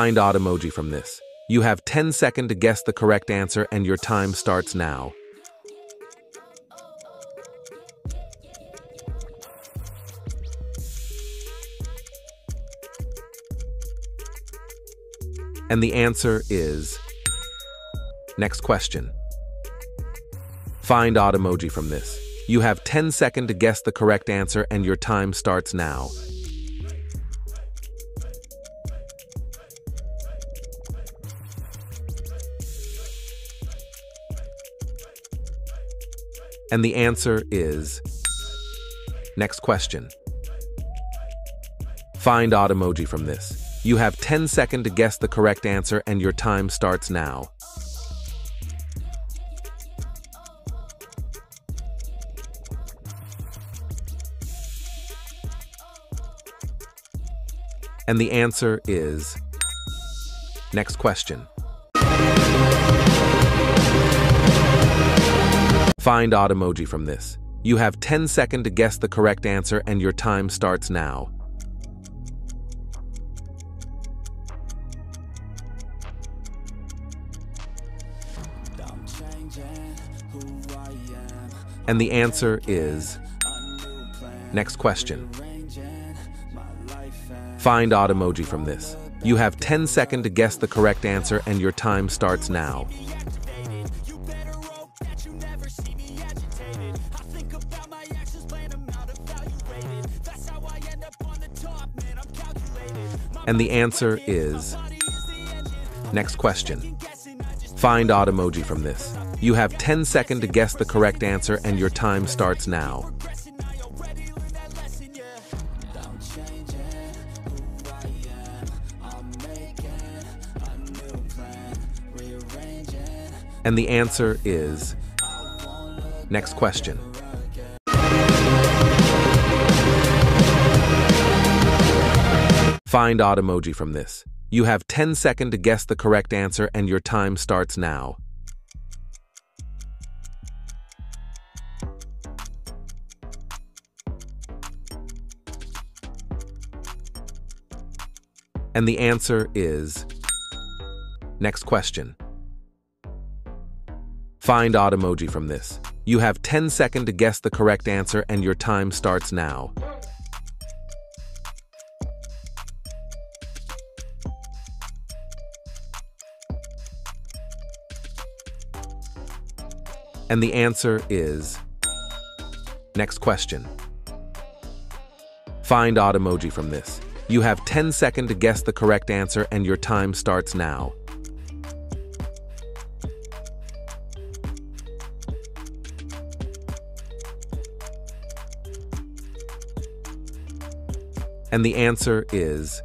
Find odd emoji from this. You have 10 seconds to guess the correct answer and your time starts now. And the answer is... Next question. Find odd emoji from this. You have 10 seconds to guess the correct answer and your time starts now. And the answer is... Next question. Find odd emoji from this. You have 10 seconds to guess the correct answer and your time starts now. And the answer is... Next question. Find odd emoji from this. You have 10 seconds to guess the correct answer and your time starts now. And the answer is... Next question. Find odd emoji from this. You have 10 seconds to guess the correct answer and your time starts now. And the answer is... Next question. Find odd emoji from this. You have 10 seconds to guess the correct answer and your time starts now. And the answer is... Next question. Find odd emoji from this. You have 10 seconds to guess the correct answer and your time starts now. And the answer is... Next question. Find odd emoji from this. You have 10 seconds to guess the correct answer and your time starts now. And the answer is... Next question. Find odd emoji from this. You have 10 seconds to guess the correct answer and your time starts now. And the answer is...